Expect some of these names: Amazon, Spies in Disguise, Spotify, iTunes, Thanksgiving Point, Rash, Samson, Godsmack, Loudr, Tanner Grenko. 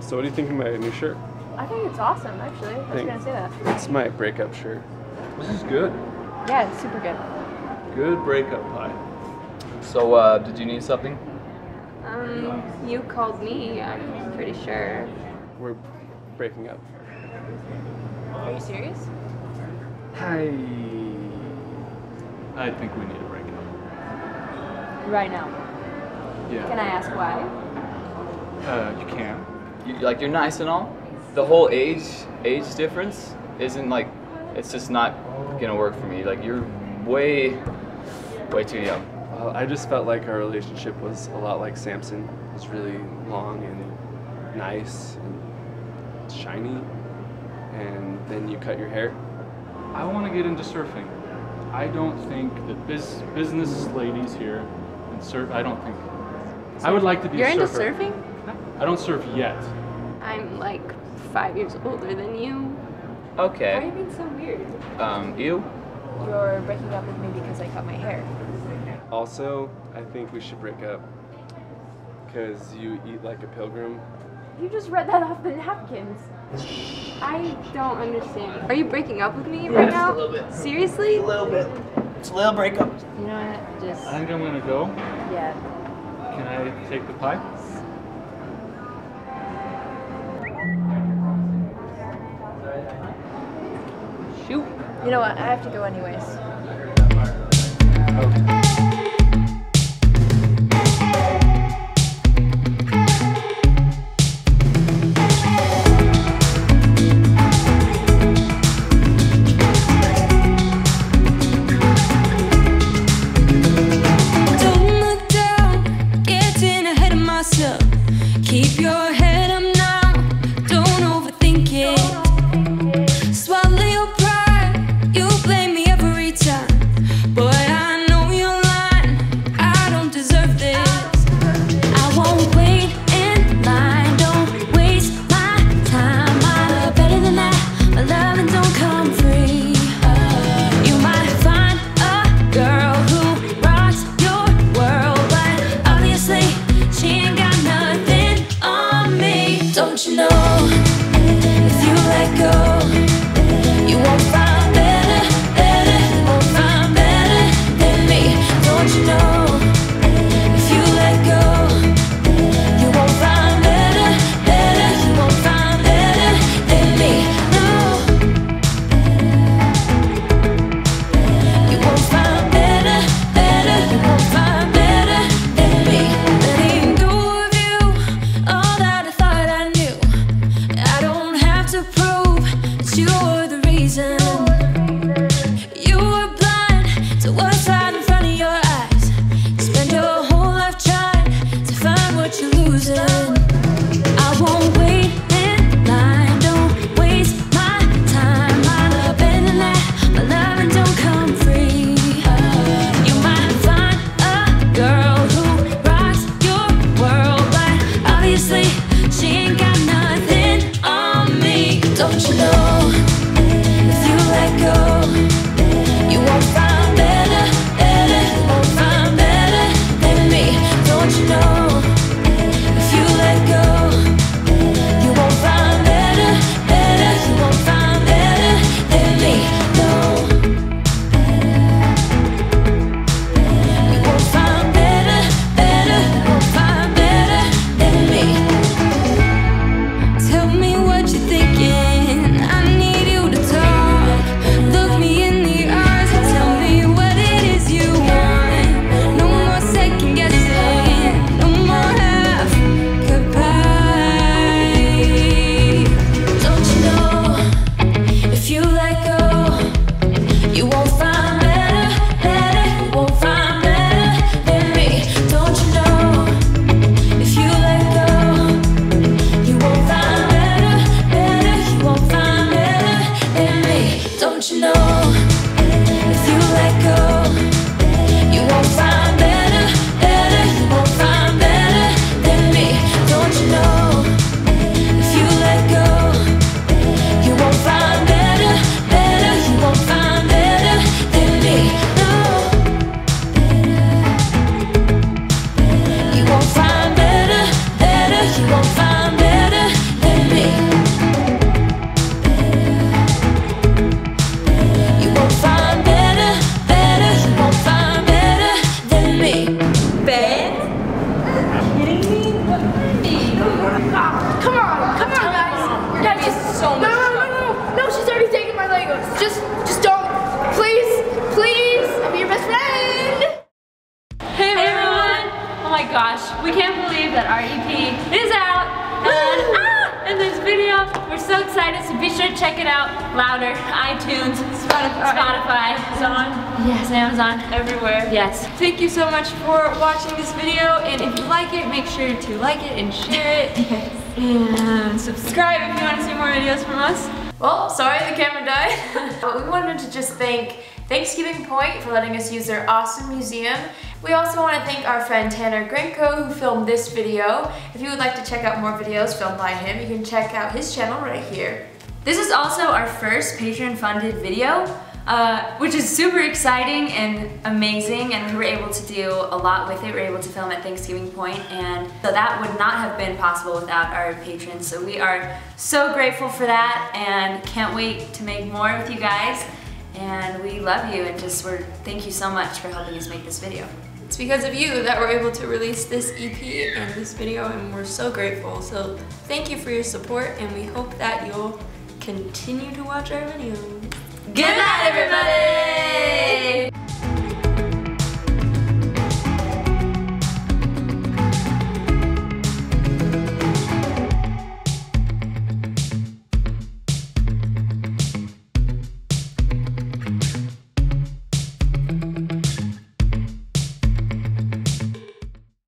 So what do you think of my new shirt? I think it's awesome, actually. I was gonna say that. It's my breakup shirt. This is good. Yeah, it's super good. Good breakup pie. So, did you need something? You called me, I'm pretty sure. We're breaking up. Are you serious? I think we need a breakup. Right now? Yeah. Can I ask why? You can. Like, you're nice and all. The whole age difference isn't like, it's just not gonna work for me. Like, you're way too young. I just felt like our relationship was a lot like Samson. It was really long and nice and shiny. And then you cut your hair. I want to get into surfing. I don't think that business ladies here and surf. I don't think. I would like to be. You're a surfer. Into surfing? I don't surf yet. I'm like 5 years older than you. Okay. Why are you being so weird? You're breaking up with me because I cut my hair. Also, I think we should break up because you eat like a pilgrim. You just read that off the napkins. I don't understand. Are you breaking up with me right now? Just a little bit. Seriously? A little bit. It's a little breakup. You know what? Just. I think I'm gonna go. Yeah. Can I take the pie? Shoot. You know what? I have to go anyways. Okay. Keep your head up now, don't overthink it. Swallow your pride, you blame me every time. Boy, I know you're lying, I don't deserve this. I won't wait in line, don't waste my time. My love better than that, my loving don't come free. You might find a girl who rocks your world, but obviously she ain't got nothing. Don't you know, if you let go, you won't find better, better, you won't find better than me. Don't you know, if you let go, you won't find better, better, you won't find better than me. No, you won't find better, better, you won't find better than me. You won't find better, better, you won't find better out. We're so excited, so be sure to check it out. Louder, iTunes, Spotify. Amazon. Yes, Amazon. Everywhere. Yes. Thank you so much for watching this video, and if you like it, make sure to like it and share it. Yes. And subscribe if you want to see more videos from us. Well, sorry the camera died. But we wanted to just thank Thanksgiving Point for letting us use their awesome museum. We also want to thank our friend Tanner Grenko who filmed this video. If you would like to check out more videos filmed by him, you can check out his channel right here. This is also our first Patreon-funded video, which is super exciting and amazing, and we were able to do a lot with it. We were able to film at Thanksgiving Point, and so that would not have been possible without our patrons, so we are so grateful for that and can't wait to make more with you guys. And we love you, and just thank you so much for helping us make this video. It's because of you that we're able to release this EP and this video, and we're so grateful. So thank you for your support, and we hope that you'll continue to watch our videos. Good night, everybody!